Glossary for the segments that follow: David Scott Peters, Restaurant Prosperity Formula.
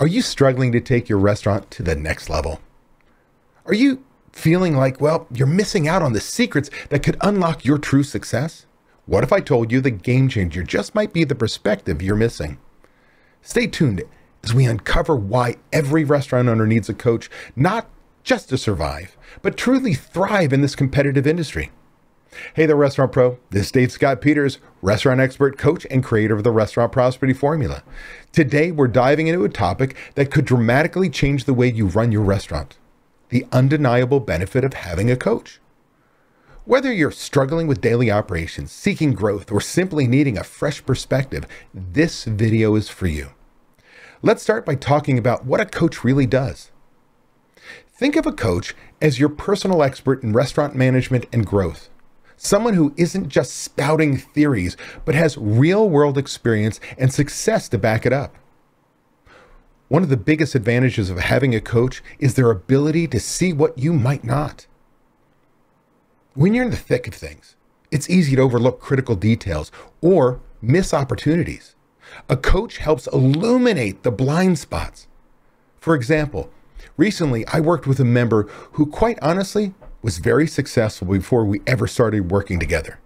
Are you struggling to take your restaurant to the next level? Are you feeling like, well, you're missing out on the secrets that could unlock your true success? What if I told you the game changer just might be the perspective you're missing? Stay tuned as we uncover why every restaurant owner needs a coach, not just to survive, but truly thrive in this competitive industry. Hey there, Restaurant Pro. This is David Scott Peters, restaurant expert, coach, and creator of the Restaurant Prosperity Formula. Today, we're diving into a topic that could dramatically change the way you run your restaurant: the undeniable benefit of having a coach. Whether you're struggling with daily operations, seeking growth, or simply needing a fresh perspective, this video is for you. Let's start by talking about what a coach really does. Think of a coach as your personal expert in restaurant management and growth. Someone who isn't just spouting theories, but has real-world experience and success to back it up. One of the biggest advantages of having a coach is their ability to see what you might not. When you're in the thick of things, it's easy to overlook critical details or miss opportunities. A coach helps illuminate the blind spots. For example, recently I worked with a member who, quite honestly, was very successful before we ever started working together.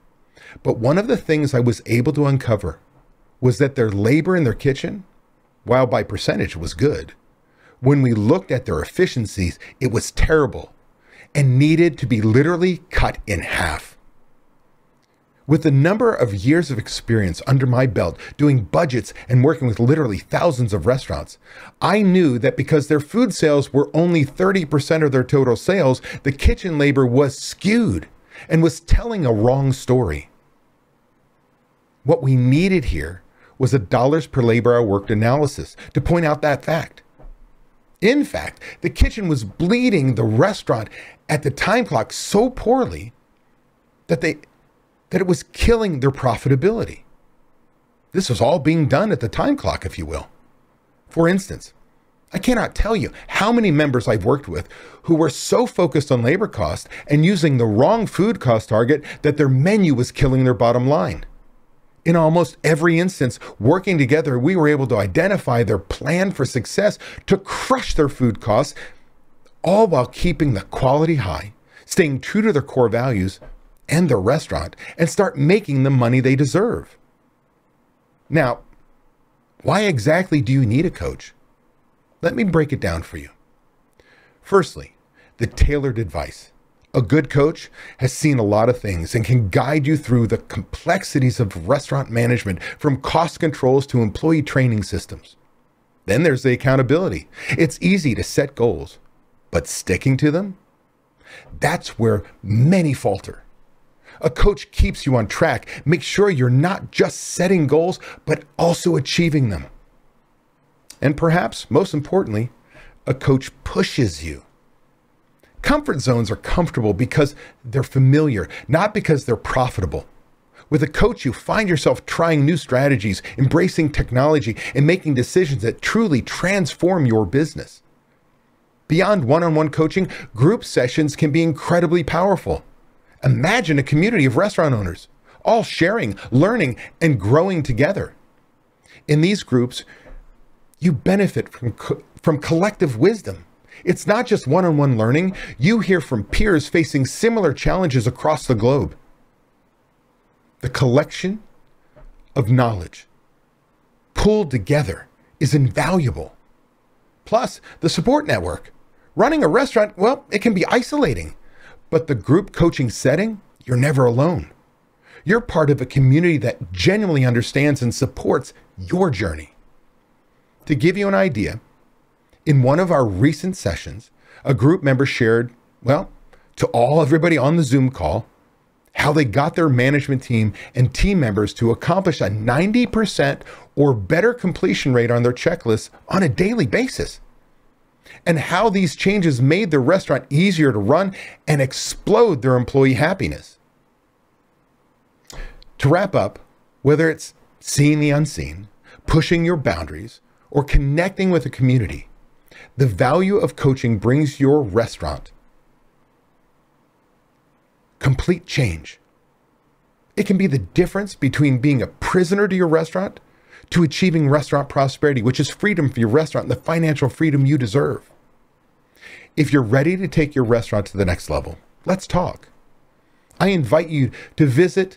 But one of the things I was able to uncover was that their labor in their kitchen, while by percentage was good, when we looked at their efficiencies, it was terrible and needed to be literally cut in half. With the number of years of experience under my belt, doing budgets and working with literally thousands of restaurants, I knew that because their food sales were only 30% of their total sales, the kitchen labor was skewed and was telling a wrong story. What we needed here was a dollars per labor hour worked analysis to point out that fact. In fact, the kitchen was bleeding the restaurant at the time clock so poorly that it was killing their profitability. This was all being done at the time clock, if you will. For instance, I cannot tell you how many members I've worked with who were so focused on labor cost and using the wrong food cost target that their menu was killing their bottom line. In almost every instance, working together, we were able to identify their plan for success to crush their food costs, all while keeping the quality high, staying true to their core values and their restaurant, and start making the money they deserve. Now, why exactly do you need a coach? Let me break it down for you. Firstly, the tailored advice. A good coach has seen a lot of things and can guide you through the complexities of restaurant management, from cost controls to employee training systems. Then there's the accountability. It's easy to set goals, but sticking to them? That's where many falter. A coach keeps you on track, makes sure you're not just setting goals, but also achieving them. And perhaps most importantly, a coach pushes you. Comfort zones are comfortable because they're familiar, not because they're profitable. With a coach, you find yourself trying new strategies, embracing technology, and making decisions that truly transform your business. Beyond one-on-one coaching, group sessions can be incredibly powerful. Imagine a community of restaurant owners, all sharing, learning, and growing together. In these groups, you benefit from collective wisdom. It's not just one-on-one learning. You hear from peers facing similar challenges across the globe. The collection of knowledge pulled together is invaluable. Plus, the support network. Running a restaurant, well, it can be isolating, but the group coaching setting, you're never alone. You're part of a community that genuinely understands and supports your journey. To give you an idea, in one of our recent sessions, a group member shared, well, to everybody on the Zoom call, how they got their management team and team members to accomplish a 90% or better completion rate on their checklists on a daily basis, and how these changes made the restaurant easier to run and explode their employee happiness. To wrap up, whether it's seeing the unseen, pushing your boundaries, or connecting with a community, the value of coaching brings your restaurant complete change. It can be the difference between being a prisoner to your restaurant to achieving restaurant prosperity, which is freedom for your restaurant, the financial freedom you deserve. If you're ready to take your restaurant to the next level, let's talk. I invite you to visit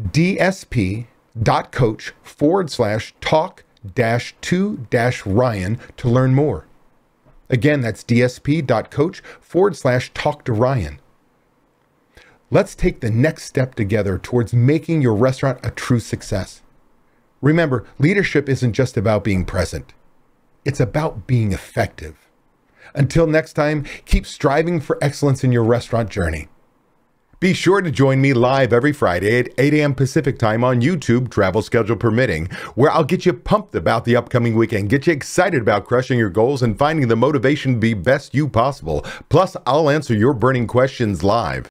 dsp.coach/talk-to-Ryan to learn more. Again, that's dsp.coach/talk-to-Ryan. Let's take the next step together towards making your restaurant a true success. Remember, leadership isn't just about being present. It's about being effective. Until next time, keep striving for excellence in your restaurant journey. Be sure to join me live every Friday at 8 a.m. Pacific time on YouTube, travel schedule permitting, where I'll get you pumped about the upcoming weekend, get you excited about crushing your goals and finding the motivation to be best you possible. Plus, I'll answer your burning questions live.